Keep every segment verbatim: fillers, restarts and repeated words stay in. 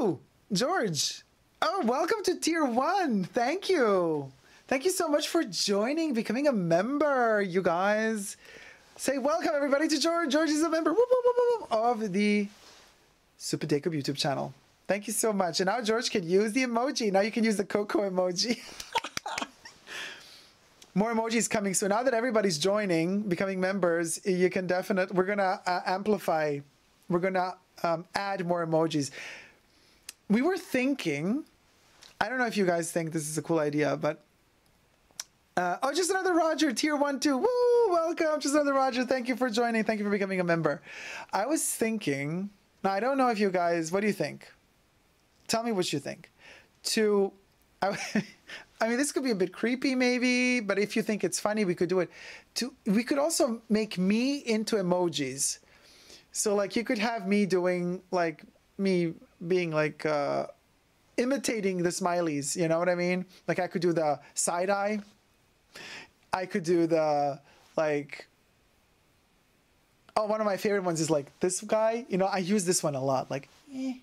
Oh, George. Oh, welcome to tier one. Thank you. Thank you so much for joining, becoming a member, you guys. Say welcome, everybody, to George. George is a member whoop, whoop, whoop, whoop, of the Super Jacob YouTube channel. Thank you so much. And now George can use the emoji. Now you can use the Coco emoji. More emojis coming. So now that everybody's joining, becoming members, you can definitely, we're going to uh, amplify. We're going to um, add more emojis. We were thinking, I don't know if you guys think this is a cool idea, but Uh, oh, just another Roger, tier one, two. Woo, welcome, just another Roger. Thank you for joining. Thank you for becoming a member. I was thinking, now I don't know if you guys, what do you think? Tell me what you think. To, I, I mean, this could be a bit creepy maybe, but if you think it's funny, we could do it. To, we could also make me into emojis. So like you could have me doing like, me being like, uh, imitating the smileys, you know what I mean? Like I could do the side eye. I could do the, like, oh, one of my favorite ones is like this guy, you know, I use this one a lot, like, eh.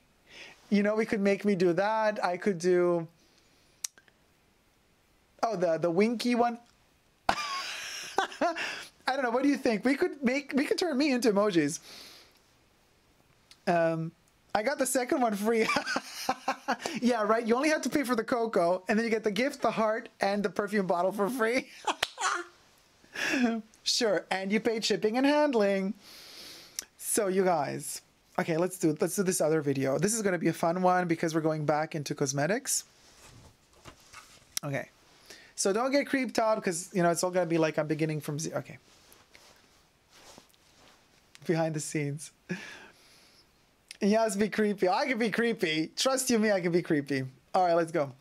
You know, we could make me do that. I could do, oh, the, the winky one. I don't know. What do you think? We could make, we could turn me into emojis. Um, I got the second one free. Yeah, right? You only have to pay for the cocoa, and then you get the gift, the heart, and the perfume bottle for free. Sure, and you paid shipping and handling. So you guys, okay, let's do let's do this other video. This is going to be a fun one because we're going back into cosmetics. Okay, so don't get creeped out because, you know, it's all going to be like I'm beginning from zero. Okay. Behind the scenes. Yes, be creepy. I can be creepy. Trust you me, I can be creepy. All right, let's go.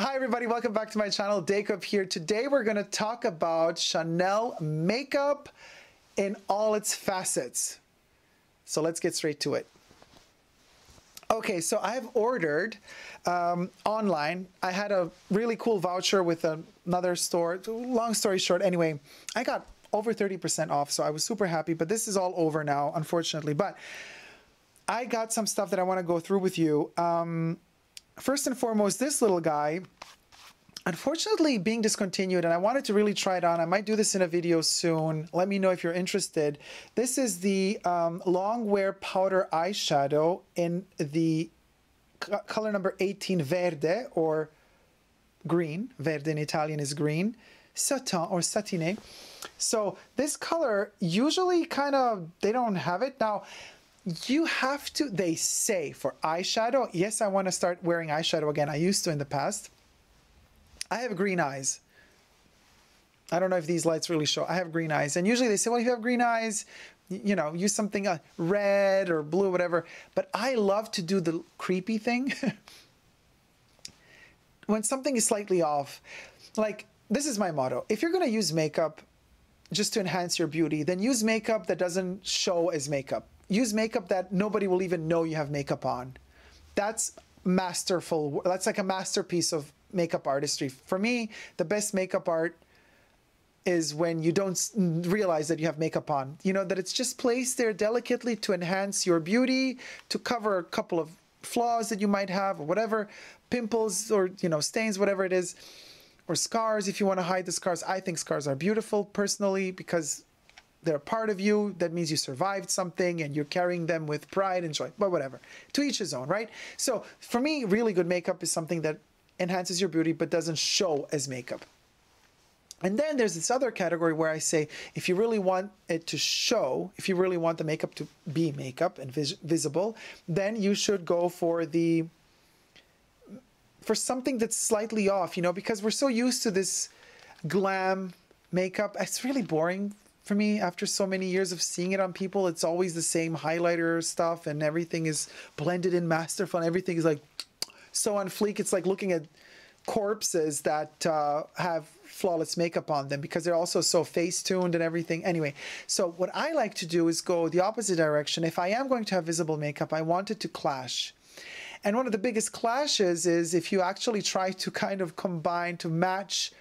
Hi, everybody. Welcome back to my channel. Jacob here. Today, we're going to talk about Chanel makeup in all its facets. So let's get straight to it. Okay, so I have ordered um, online. I had a really cool voucher with another store. Long story short, anyway, I got over thirty percent off, so I was super happy. But this is all over now, unfortunately. But I got some stuff that I want to go through with you. Um, first and foremost, this little guy, unfortunately being discontinued, and I wanted to really try it on. I might do this in a video soon. Let me know if you're interested. This is the um, long wear powder eyeshadow in the color number eighteen, verde, or green. Verde in Italian is green. Satin or satiné. So this color, usually kind of, they don't have it now. You have to, they say, for eyeshadow. Yes, I want to start wearing eyeshadow again. I used to in the past. I have green eyes. I don't know if these lights really show. I have green eyes. And usually they say, well, if you have green eyes, you know, use something uh, red or blue, whatever. But I love to do the creepy thing. When something is slightly off, like, this is my motto. If you're going to use makeup just to enhance your beauty, then use makeup that doesn't show as makeup. Use makeup that nobody will even know you have makeup on. That's masterful. That's like a masterpiece of makeup artistry. For me, the best makeup art is when you don't realize that you have makeup on. You know, that it's just placed there delicately to enhance your beauty, to cover a couple of flaws that you might have or whatever, pimples or, you know, stains, whatever it is, or scars if you want to hide the scars. I think scars are beautiful personally because they're a part of you. That means you survived something and you're carrying them with pride and joy, but whatever. To each his own, right? So for me, really good makeup is something that enhances your beauty but doesn't show as makeup. And then there's this other category where I say, if you really want it to show, if you really want the makeup to be makeup and vis visible, then you should go for the, for something that's slightly off, you know, because we're so used to this glam makeup. It's really boring for me, after so many years of seeing it on people. It's always the same highlighter stuff and everything is blended in masterful and everything is like so on fleek. It's like looking at corpses that uh, have flawless makeup on them because they're also so face-tuned and everything. Anyway, so what I like to do is go the opposite direction. If I am going to have visible makeup, I want it to clash. And one of the biggest clashes is if you actually try to kind of combine to match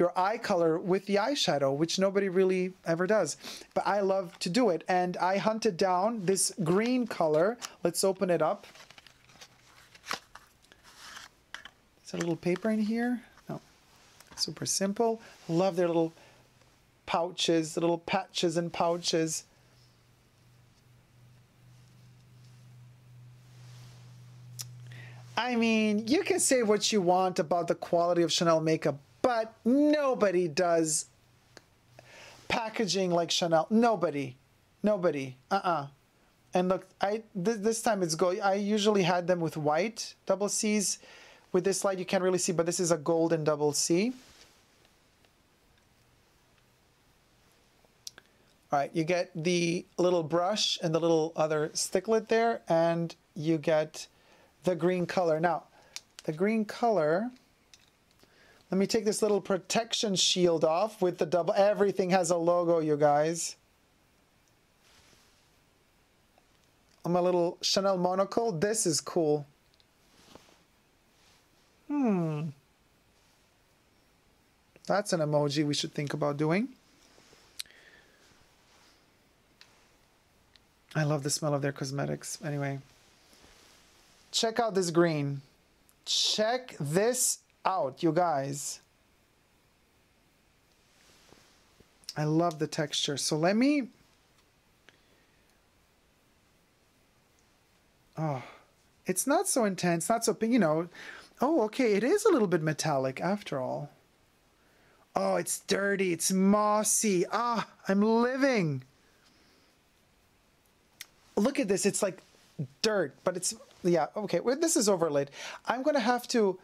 your eye color with the eyeshadow, which nobody really ever does. But I love to do it. And I hunted down this green color. Let's open it up. Is there a little paper in here? No. Super simple. Love their little pouches, the little patches and pouches. I mean, you can say what you want about the quality of Chanel makeup, but nobody does packaging like Chanel. Nobody. Nobody. Uh-uh. And look, I th this time it's gold. I usually had them with white double C's. With this light, you can't really see, but this is a golden double C. All right, you get the little brush and the little other sticklet there, and you get the green color. Now, the green color, let me take this little protection shield off with the double, everything has a logo, you guys. On my little Chanel monocle, this is cool. Hmm. That's an emoji we should think about doing. I love the smell of their cosmetics. Anyway. Check out this green. Check this out, you guys. I love the texture. So let me... Oh, it's not so intense, not so, you know... Oh, okay, it is a little bit metallic after all. Oh, it's dirty, it's mossy. Ah, I'm living. Look at this, it's like dirt, but it's... Yeah, okay, well, this is overlaid. I'm gonna have to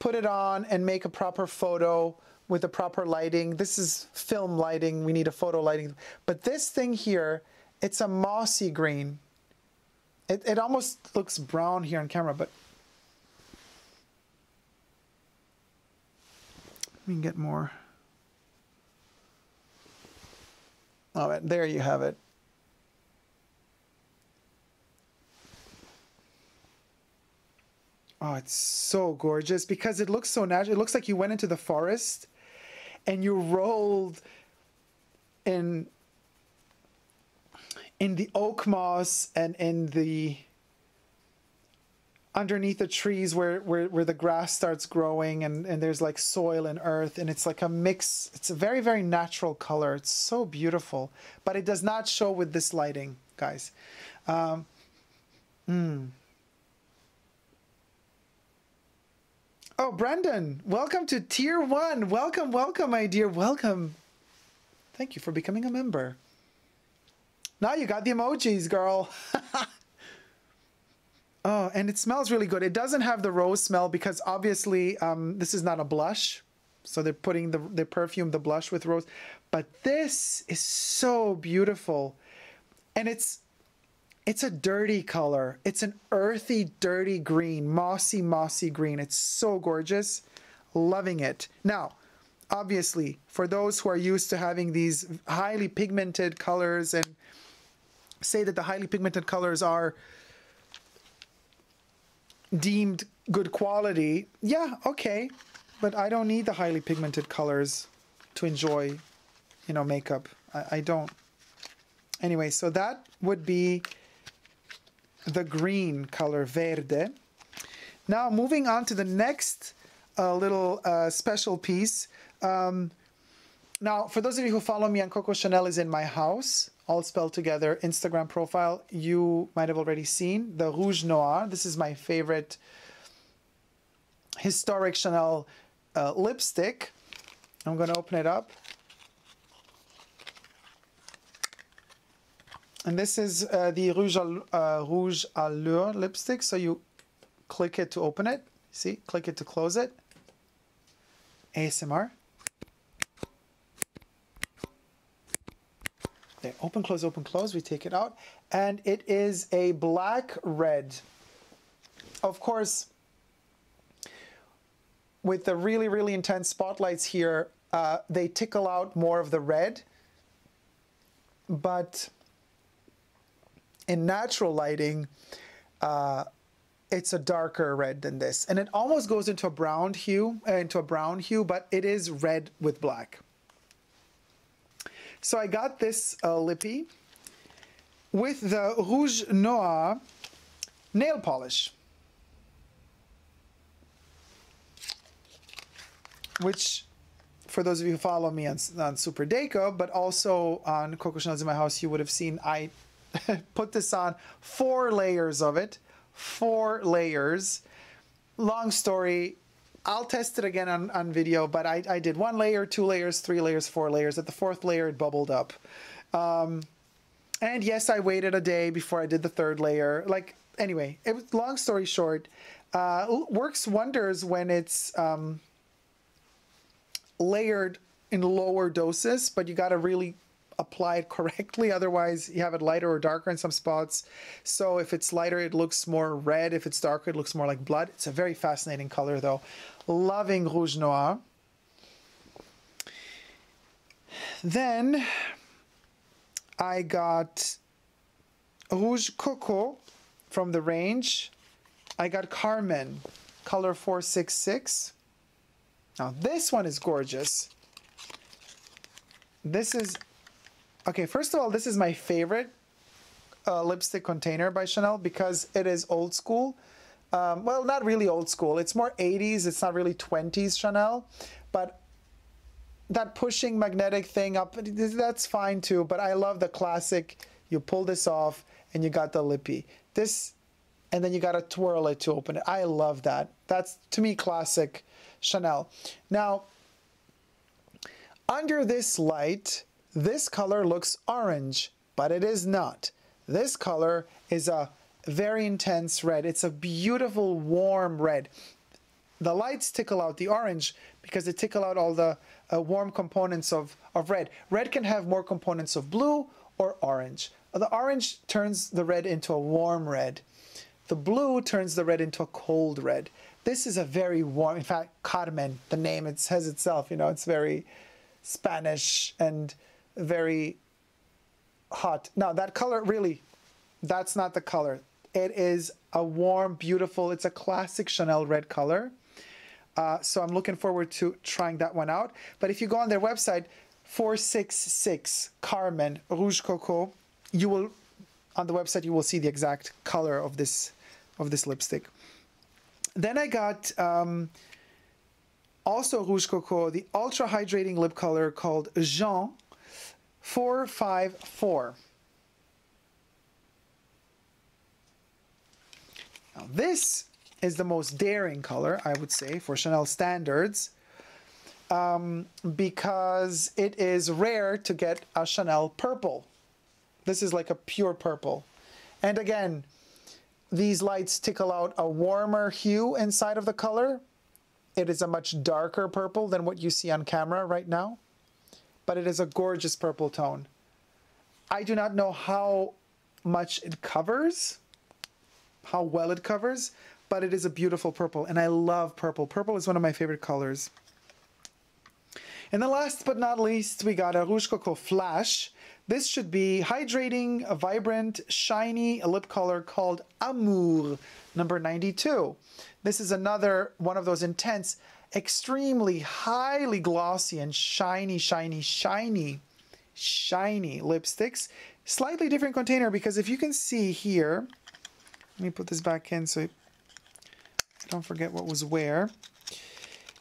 put it on and make a proper photo with the proper lighting. This is film lighting, we need a photo lighting. But this thing here, it's a mossy green. It, it almost looks brown here on camera, but... Let me get more. All right, there you have it. Oh, it's so gorgeous because it looks so natural. It looks like you went into the forest and you rolled in in the oak moss and in the underneath the trees where, where, where the grass starts growing and, and there's like soil and earth and it's like a mix. It's a very, very natural color. It's so beautiful, but it does not show with this lighting, guys. Um, mm. Oh, Brandon, welcome to tier one. Welcome, welcome, my dear, welcome. Thank you for becoming a member. Now you got the emojis, girl. Oh, and it smells really good. It doesn't have the rose smell because obviously um, this is not a blush. So they're putting the, the perfume, the blush with rose. But this is so beautiful. And it's, it's a dirty color. It's an earthy, dirty green, mossy, mossy green. It's so gorgeous. Loving it. Now, obviously, for those who are used to having these highly pigmented colors and say that the highly pigmented colors are deemed good quality, yeah, okay, but I don't need the highly pigmented colors to enjoy, you know, makeup. I, I don't. Anyway, so that would be the green color, verde. Now moving on to the next uh, little uh, special piece. Um, now, for those of you who follow me on Coco Chanel is in my house, all spelled together, Instagram profile, you might have already seen the Rouge Noir. This is my favorite historic Chanel uh, lipstick. I'm gonna open it up. And this is uh, the Rouge, uh, Rouge Allure lipstick. So you click it to open it. See, click it to close it. A S M R. There, open, close, open, close. We take it out. And it is a black red. Of course, with the really, really intense spotlights here, uh, they tickle out more of the red. But in natural lighting, uh, it's a darker red than this. And it almost goes into a brown hue, uh, into a brown hue, but it is red with black. So I got this uh, lippy with the Rouge Noir nail polish. which, for those of you who follow me on, on Super Deco, but also on Coco Chanel's in my house, you would have seen I put this on four layers of it, four layers. Long story, I'll test it again on, on video, but I, I did one layer, two layers, three layers, four layers. At the fourth layer, it bubbled up. Um, and yes, I waited a day before I did the third layer. Like, anyway, it was, long story short, uh, works wonders when it's um, layered in lower doses, but you got to really apply it correctly. Otherwise, you have it lighter or darker in some spots. So if it's lighter, it looks more red. If it's darker, it looks more like blood. It's a very fascinating color, though. Loving Rouge Noir. Then I got Rouge Coco from the range. I got Carmen, color four six six. Now, this one is gorgeous. This is... Okay, first of all, this is my favorite uh, lipstick container by Chanel because it is old school. Um, well, not really old school. It's more eighties. It's not really twenties Chanel. But that pushing magnetic thing up, that's fine too. But I love the classic. You pull this off and you got the lippy. This, and then you got to twirl it to open it. I love that. That's, to me, classic Chanel. Now, under this light... This color looks orange, but it is not. This color is a very intense red. It's a beautiful, warm red. The lights tickle out the orange because they tickle out all the uh, warm components of, of red. Red can have more components of blue or orange. The orange turns the red into a warm red. The blue turns the red into a cold red. This is a very warm, in fact, Carmen, the name, it says itself, you know, it's very Spanish and very hot. Now that color, really, that's not the color. It is a warm, beautiful, it's a classic Chanel red color. Uh, so I'm looking forward to trying that one out. But if you go on their website, four six six Carmen Rouge Coco, you will, on the website, you will see the exact color of this, of this lipstick. Then I got um, also Rouge Coco, the ultra hydrating lip color called Jean, four five four. Now this is the most daring color, I would say, for Chanel standards, um, because it is rare to get a Chanel purple. This is like a pure purple. And again, these lights tickle out a warmer hue inside of the color. It is a much darker purple than what you see on camera right now. But it is a gorgeous purple tone. I do not know how much it covers, how well it covers, but it is a beautiful purple, and I love purple. Purple is one of my favorite colors. And then last but not least, we got a Rouge Coco Flash. This should be hydrating, a vibrant, shiny lip color called Amour, number ninety-two. This is another one of those intense, extremely highly glossy and shiny, shiny, shiny, shiny lipsticks. Slightly different container because if you can see here, let me put this back in so I don't forget what was where.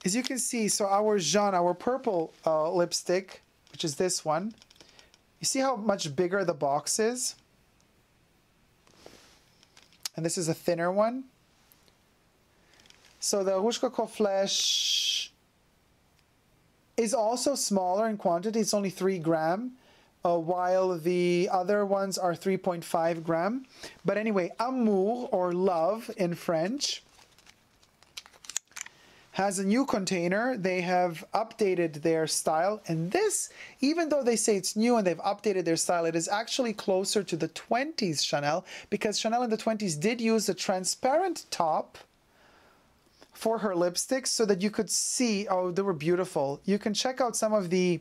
As you can see, so our Jean, our purple uh, lipstick, which is this one, you see how much bigger the box is? And this is a thinner one. So the Rouge Coco Flash is also smaller in quantity. It's only three gram, uh, while the other ones are three point five gram. But anyway, Amour, or Love in French, has a new container. They have updated their style. And this, even though they say it's new and they've updated their style, it is actually closer to the twenties Chanel, because Chanel in the twenties did use a transparent top for her lipsticks so that you could see, oh, they were beautiful. You can check out some of the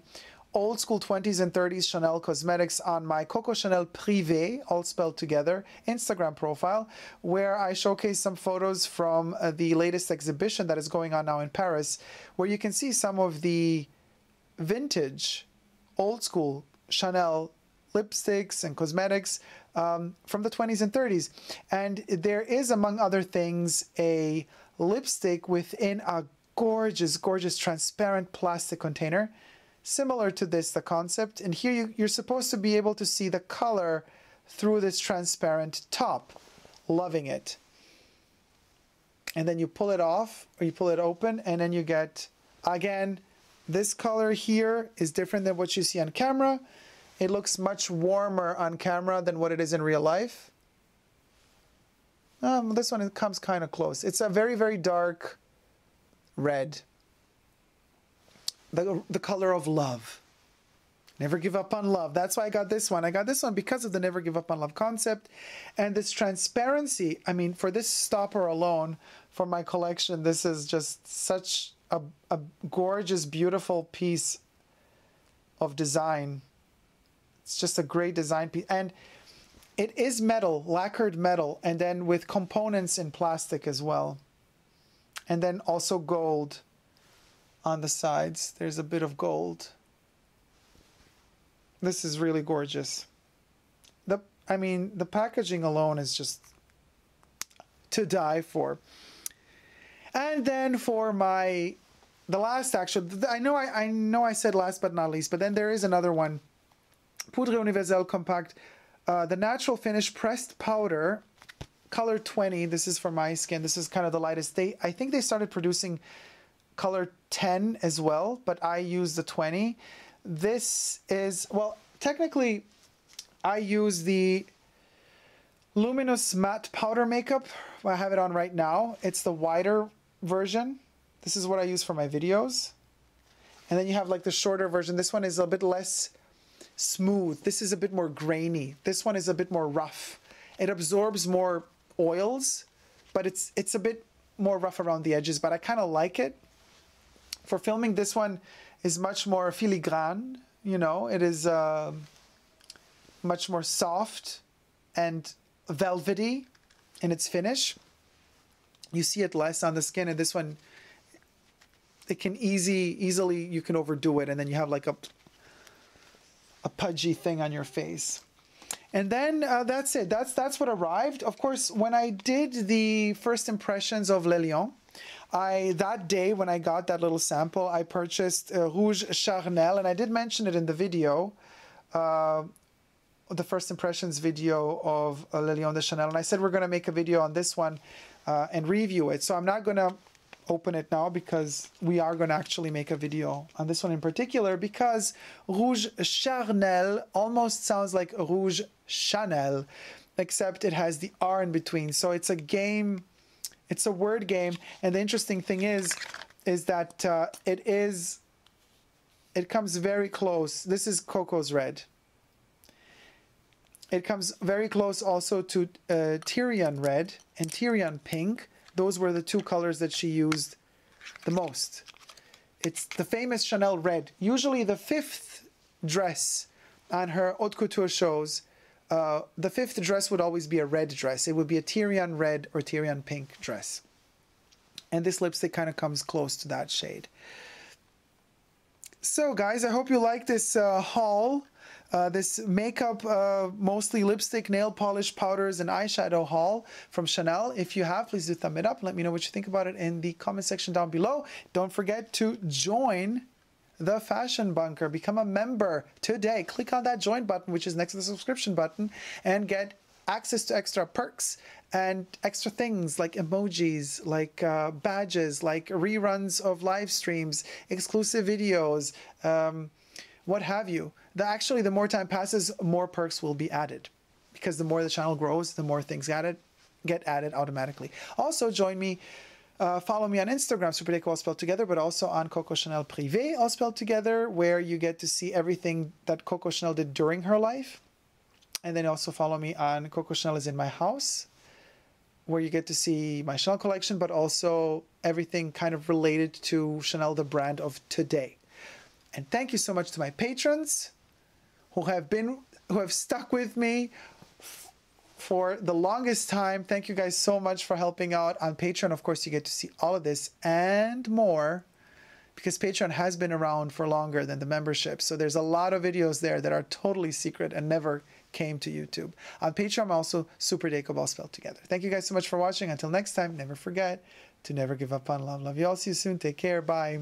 old school twenties and thirties Chanel cosmetics on my Coco Chanel Privé, all spelled together, Instagram profile, where I showcase some photos from uh, the latest exhibition that is going on now in Paris, where you can see some of the vintage, old school Chanel lipsticks and cosmetics um, from the twenties and thirties. And there is, among other things, a lipstick within a gorgeous, gorgeous transparent plastic container. Similar to this, the concept. And here you, you're supposed to be able to see the color through this transparent top. Loving it. And then you pull it off, or you pull it open, and then you get, again, this color here is different than what you see on camera. It looks much warmer on camera than what it is in real life. Um, this one, it comes kind of close. It's a very, very dark red. The, the color of love. Never give up on love. That's why I got this one. I got this one because of the never give up on love concept. And this transparency, I mean, for this stopper alone, for my collection, this is just such a, a gorgeous, beautiful piece of design. It's just a great design piece. And it is metal, lacquered metal, and then with components in plastic as well. And then also gold on the sides. There's a bit of gold. This is really gorgeous. The, I mean, the packaging alone is just to die for. And then for my, the last actually, I know I, I know I said last but not least, but then there is another one. Poudre Universelle Compact, uh, the Natural Finish Pressed Powder, color twenty. This is for my skin. This is kind of the lightest. They, I think they started producing color ten as well, but I use the twenty. This is, well, technically I use the Luminous Matte Powder Makeup. I have it on right now. It's the wider version. This is what I use for my videos. And then you have like the shorter version. This one is a bit less smooth. This is a bit more grainy. This one is a bit more rough. It absorbs more oils, but it's, it's a bit more rough around the edges, but I kind of like it. For filming, this one is much more filigrane, you know, it is uh, much more soft and velvety in its finish. You see it less on the skin, and this one, it can easy, easily, you can overdo it, and then you have like a, a pudgy thing on your face. And then uh, that's it, that's, that's what arrived. Of course, when I did the first impressions of Le Lion, I, that day when I got that little sample, I purchased uh, Rouge Charnel, and I did mention it in the video, uh, the first impressions video of uh, Le Lion de Chanel, and I said we're going to make a video on this one uh, and review it. So I'm not going to open it now because we are going to actually make a video on this one in particular, because Rouge Charnel almost sounds like Rouge Chanel, except it has the R in between. So it's a game. It's a word game, and the interesting thing is, is that uh, it is, it comes very close. This is Coco's Red. It comes very close also to uh, Tyrian Red and Tyrian Pink. Those were the two colors that she used the most. It's the famous Chanel Red. Usually the fifth dress on her haute couture shows, Uh, the fifth dress would always be a red dress. It would be a Tyrian red or Tyrian pink dress. And this lipstick kind of comes close to that shade. So guys, I hope you like this uh, haul, uh, this makeup, uh, mostly lipstick, nail polish, powders, and eyeshadow haul from Chanel. If you have, please do thumb it up. Let me know what you think about it in the comment section down below. Don't forget to join The Fashion Bunker. Become a member today. Click on that join button, which is next to the subscription button, and get access to extra perks and extra things like emojis, like uh, badges, like reruns of live streams, exclusive videos, um, what have you. The, actually, the more time passes, more perks will be added, because the more the channel grows, the more things added, get added automatically. Also, join me. Uh, follow me on Instagram, Superdeko, all spelled together, but also on Coco Chanel Privé, all spelled together, where you get to see everything that Coco Chanel did during her life. And then also follow me on Coco Chanel Is In My House, where you get to see my Chanel collection, but also everything kind of related to Chanel, the brand of today. And thank you so much to my patrons who have been, who have stuck with me for the longest time. Thank you guys so much for helping out on Patreon. Of course, you get to see all of this and more, because Patreon has been around for longer than the membership. So there's a lot of videos there that are totally secret and never came to YouTube. On Patreon, I'm also Super Decoball spelled together. Thank you guys so much for watching. Until next time, never forget to never give up on love. Love you all. See you soon. Take care. Bye.